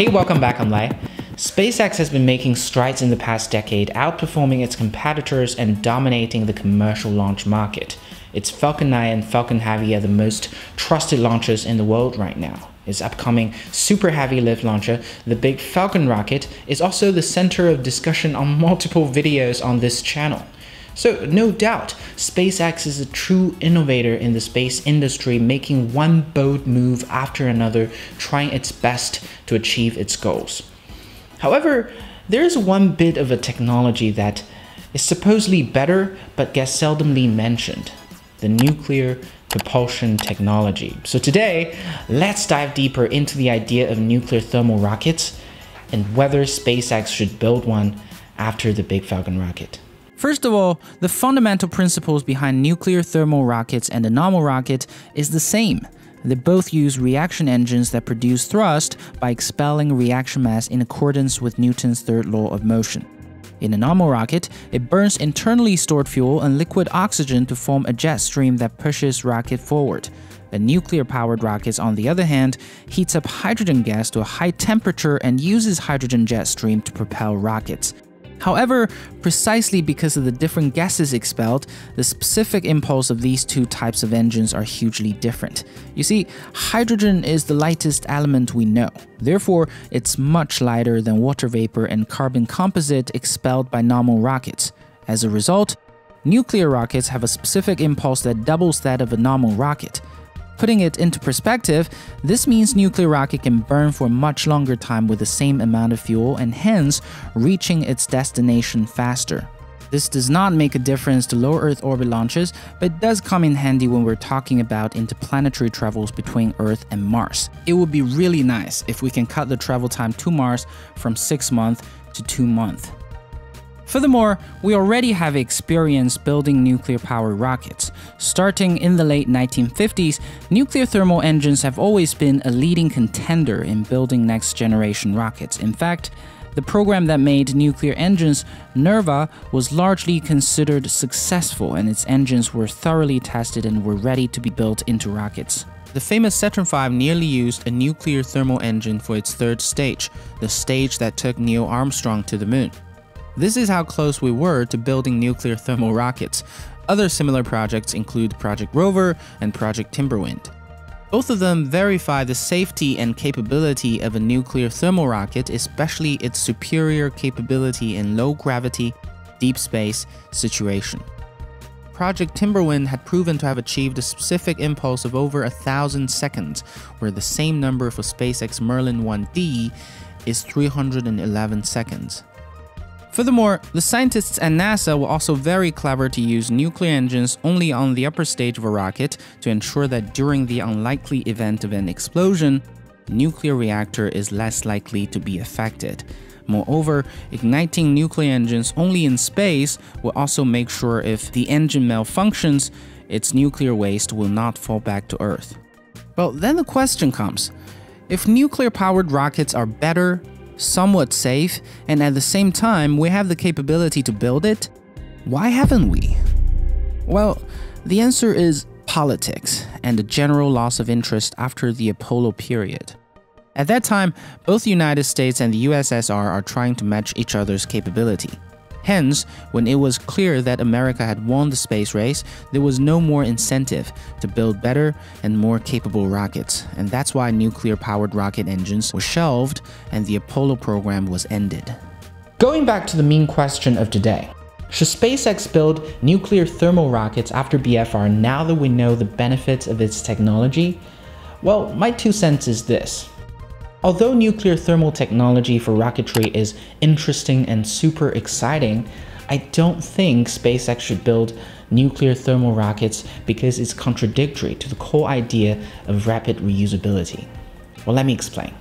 Hey, welcome back, I'm Lai. SpaceX has been making strides in the past decade, outperforming its competitors and dominating the commercial launch market. Its Falcon 9 and Falcon Heavy are the most trusted launchers in the world right now. Its upcoming Super Heavy Lift launcher, the Big Falcon Rocket, is also the center of discussion on multiple videos on this channel. So no doubt, SpaceX is a true innovator in the space industry, making one bold move after another, trying its best to achieve its goals. However, there is one bit of a technology that is supposedly better but gets seldomly mentioned: the nuclear propulsion technology. So today, let's dive deeper into the idea of nuclear thermal rockets and whether SpaceX should build one after the Big Falcon rocket. First of all, the fundamental principles behind nuclear thermal rockets and the normal rocket is the same. They both use reaction engines that produce thrust by expelling reaction mass in accordance with Newton's third law of motion. In a normal rocket, it burns internally stored fuel and liquid oxygen to form a jet stream that pushes rocket forward. A nuclear-powered rocket, on the other hand, heats up hydrogen gas to a high temperature and uses hydrogen jet stream to propel rockets. However, precisely because of the different gases expelled, the specific impulse of these two types of engines are hugely different. You see, hydrogen is the lightest element we know. Therefore, it's much lighter than water vapor and carbon composite expelled by normal rockets. As a result, nuclear rockets have a specific impulse that doubles that of a normal rocket. Putting it into perspective, this means nuclear rocket can burn for a much longer time with the same amount of fuel and hence reaching its destination faster. This does not make a difference to low Earth orbit launches, but does come in handy when we're talking about interplanetary travels between Earth and Mars. It would be really nice if we can cut the travel time to Mars from 6 months to 2 months. Furthermore, we already have experience building nuclear-powered rockets. Starting in the late 1950s, nuclear thermal engines have always been a leading contender in building next-generation rockets. In fact, the program that made nuclear engines, NERVA, was largely considered successful, and its engines were thoroughly tested and were ready to be built into rockets. The famous Saturn V nearly used a nuclear thermal engine for its third stage, the stage that took Neil Armstrong to the moon. This is how close we were to building nuclear thermal rockets. Other similar projects include Project Rover and Project Timberwind. Both of them verify the safety and capability of a nuclear thermal rocket, especially its superior capability in low gravity, deep space situation. Project Timberwind had proven to have achieved a specific impulse of over 1,000 seconds, where the same number for SpaceX Merlin 1D is 311 seconds. Furthermore, the scientists at NASA were also very clever to use nuclear engines only on the upper stage of a rocket to ensure that during the unlikely event of an explosion, the nuclear reactor is less likely to be affected. Moreover, igniting nuclear engines only in space will also make sure if the engine malfunctions, its nuclear waste will not fall back to Earth. Well, then the question comes, if nuclear-powered rockets are better, somewhat safe, and at the same time we have the capability to build it, why haven't we? Well, the answer is politics and a general loss of interest after the Apollo period. At that time, both the United States and the USSR are trying to match each other's capability. Hence, when it was clear that America had won the space race, there was no more incentive to build better and more capable rockets, and that's why nuclear-powered rocket engines were shelved and the Apollo program was ended. Going back to the main question of today, should SpaceX build nuclear thermal rockets after BFR now that we know the benefits of its technology? Well, my 2 cents is this. Although nuclear thermal technology for rocketry is interesting and super exciting, I don't think SpaceX should build nuclear thermal rockets because it's contradictory to the core idea of rapid reusability. Well, let me explain.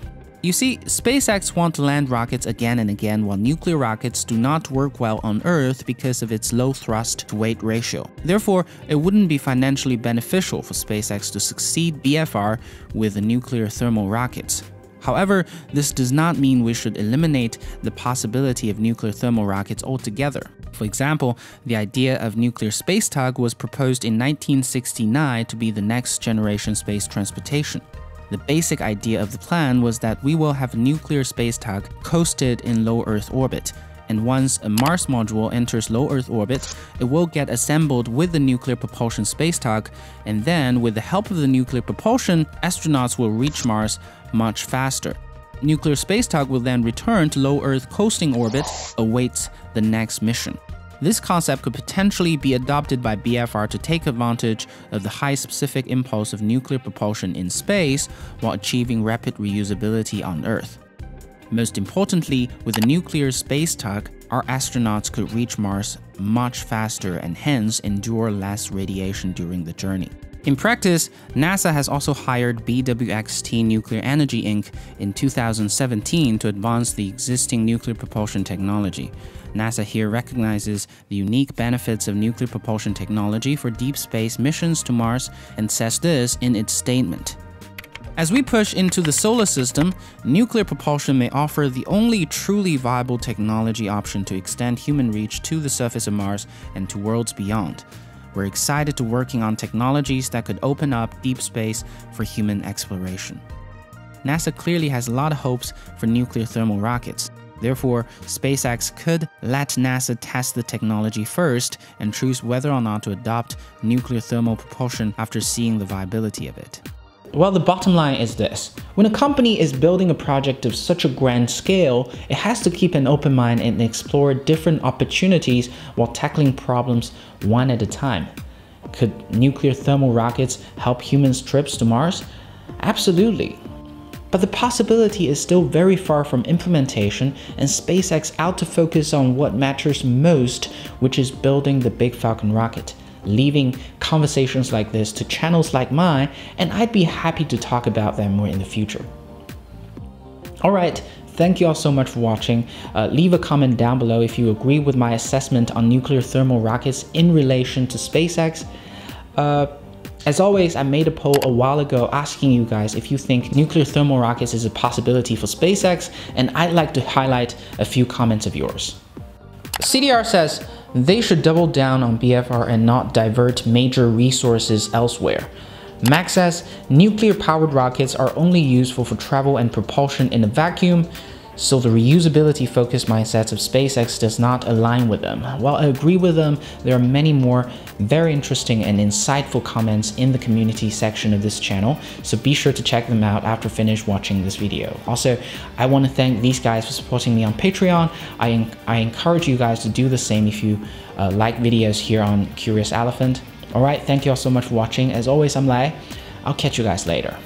You see, SpaceX wants to land rockets again and again, while nuclear rockets do not work well on Earth because of its low thrust-to-weight ratio. Therefore, it wouldn't be financially beneficial for SpaceX to succeed BFR with the nuclear thermal rockets. However, this does not mean we should eliminate the possibility of nuclear thermal rockets altogether. For example, the idea of nuclear space tug was proposed in 1969 to be the next generation space transportation. The basic idea of the plan was that we will have a nuclear space tug coasted in low Earth orbit, and once a Mars module enters low Earth orbit, it will get assembled with the nuclear propulsion space tug, and then with the help of the nuclear propulsion, astronauts will reach Mars much faster. Nuclear space tug will then return to low Earth coasting orbit, awaits the next mission. This concept could potentially be adopted by BFR to take advantage of the high specific impulse of nuclear propulsion in space while achieving rapid reusability on Earth. Most importantly, with a nuclear space tug, our astronauts could reach Mars much faster and hence endure less radiation during the journey. In practice, NASA has also hired BWXT Nuclear Energy Inc. in 2017 to advance the existing nuclear propulsion technology. NASA here recognizes the unique benefits of nuclear propulsion technology for deep space missions to Mars and says this in its statement. As we push into the solar system, nuclear propulsion may offer the only truly viable technology option to extend human reach to the surface of Mars and to worlds beyond. We're excited to working on technologies that could open up deep space for human exploration. NASA clearly has a lot of hopes for nuclear thermal rockets. Therefore, SpaceX could let NASA test the technology first and choose whether or not to adopt nuclear thermal propulsion after seeing the viability of it. Well, the bottom line is this. When a company is building a project of such a grand scale, it has to keep an open mind and explore different opportunities while tackling problems one at a time. Could nuclear thermal rockets help humans' trips to Mars? Absolutely. But the possibility is still very far from implementation, and SpaceX out to focus on what matters most, which is building the Big Falcon rocket. Leaving conversations like this to channels like mine, and I'd be happy to talk about them more in the future. Alright, thank you all so much for watching. Leave a comment down below if you agree with my assessment on nuclear thermal rockets in relation to SpaceX. As always, I made a poll a while ago asking you guys if you think nuclear thermal rockets is a possibility for SpaceX, and I'd like to highlight a few comments of yours. CDR says, they should double down on BFR and not divert major resources elsewhere. Max says, nuclear-powered rockets are only useful for travel and propulsion in a vacuum, so the reusability-focused mindsets of SpaceX does not align with them. While I agree with them, there are many more very interesting and insightful comments in the community section of this channel, so be sure to check them out after finish watching this video. Also, I want to thank these guys for supporting me on Patreon. I encourage you guys to do the same if you like videos here on Curious Elephant. Alright, thank you all so much for watching. As always, I'm Lai. I'll catch you guys later.